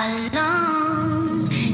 Alone, you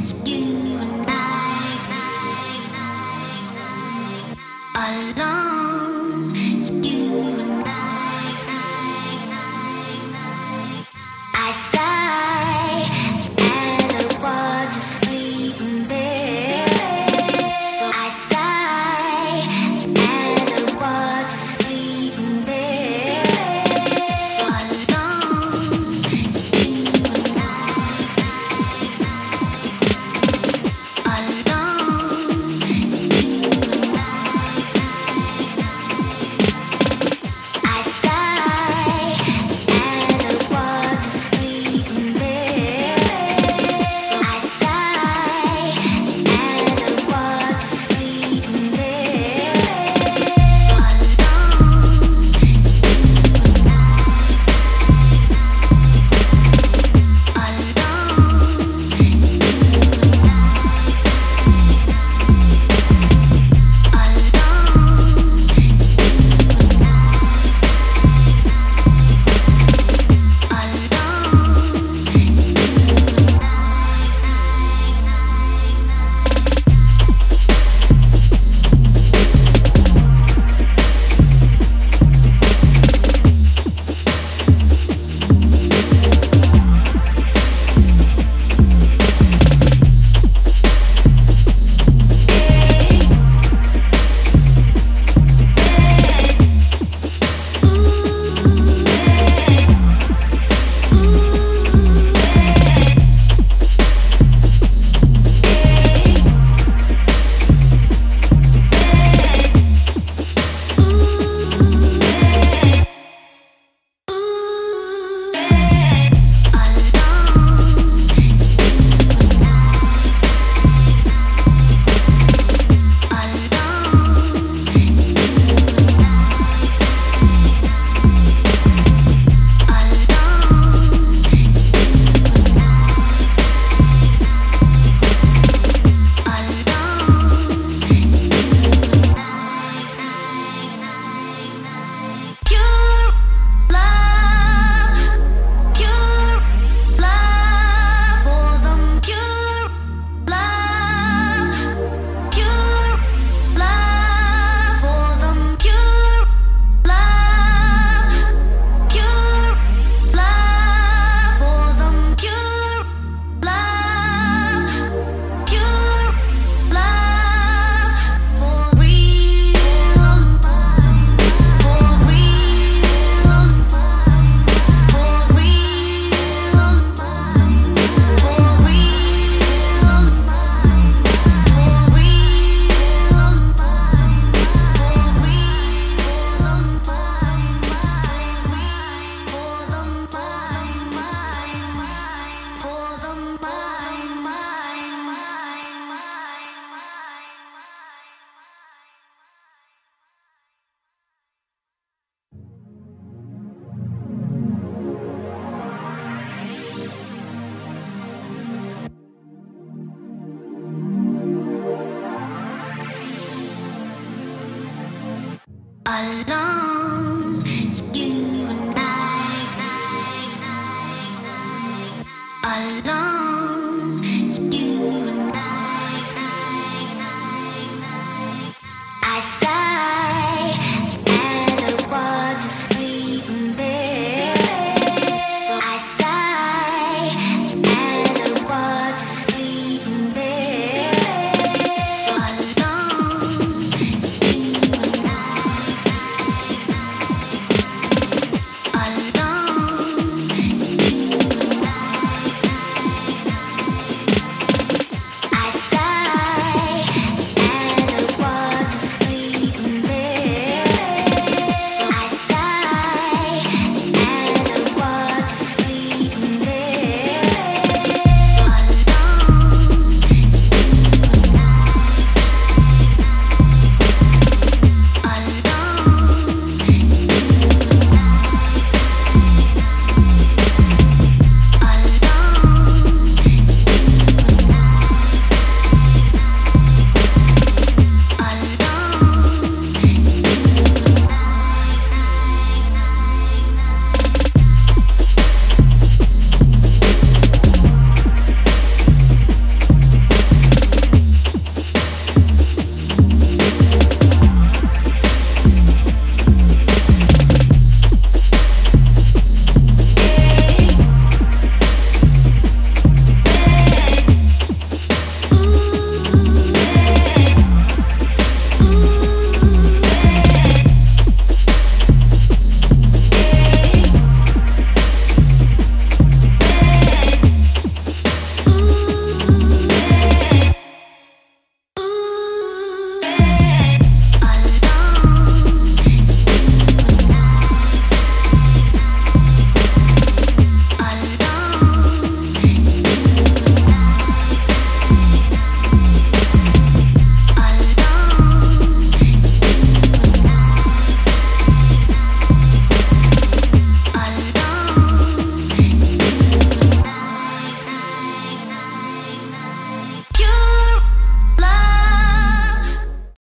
and I, alone.